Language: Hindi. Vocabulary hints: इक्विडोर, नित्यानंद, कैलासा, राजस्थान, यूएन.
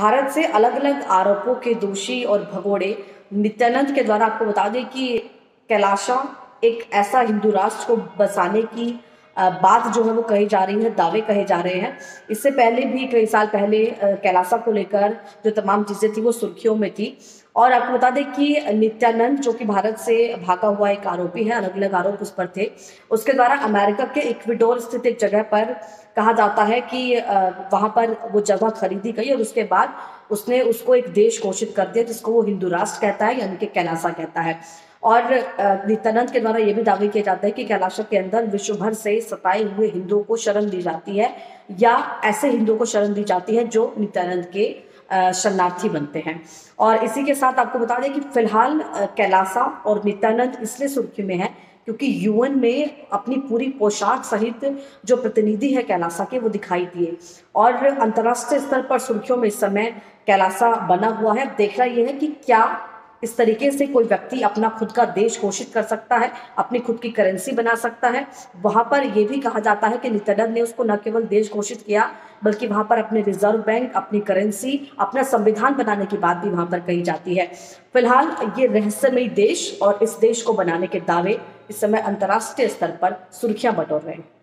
भारत से अलग अलग आरोपों के दोषी और भगोड़े नित्यानंद के द्वारा आपको बता दें कि कैलासा एक ऐसा हिंदू राष्ट्र को बसाने की बात जो है वो कही जा रही है, दावे कहे जा रहे हैं। इससे पहले भी कई साल पहले कैलासा को लेकर जो तमाम चीज़ें थी वो सुर्खियों में थी। और आपको बता दें कि नित्यानंद जो कि भारत से भागा हुआ एक आरोपी है, अलग अलग आरोप उस पर थे, उसके द्वारा अमेरिका के इक्विडोर स्थित एक जगह पर कहा जाता है कि वहाँ पर वो जगह खरीदी गई और उसके बाद उसने उसको एक देश घोषित कर दिया जिसको वो हिंदू राष्ट्र कहता है, यानी कि कैलासा कहता है। और नित्यानंद के द्वारा ये भी दावे किया जाता है कि कैलासा के अंदर विश्व भर से सताए हुए हिंदुओं को शरण दी जाती है या ऐसे हिंदुओं को शरण दी जाती है जो नित्यानंद के शरणार्थी बनते हैं। और इसी के साथ आपको बता दें कि फिलहाल कैलासा और नित्यानंद इसलिए सुर्खी में है क्योंकि यूएन में अपनी पूरी पोशाक सहित जो प्रतिनिधि है कैलासा के वो दिखाई दिए और अंतर्राष्ट्रीय स्तर पर सुर्खियों में इस समय कैलासा बना हुआ है। देखना यह है कि क्या इस तरीके से कोई व्यक्ति अपना खुद का देश घोषित कर सकता है, अपनी खुद की करेंसी बना सकता है। वहाँ पर यह भी कहा जाता है कि नित्यानंद ने उसको न केवल देश घोषित किया बल्कि वहाँ पर अपने रिजर्व बैंक, अपनी करेंसी, अपना संविधान बनाने की बात भी वहाँ पर कही जाती है। फिलहाल ये रहस्यमयी देश और इस देश को बनाने के दावे इस समय अंतर्राष्ट्रीय स्तर पर सुर्खियाँ बटोर रहे हैं।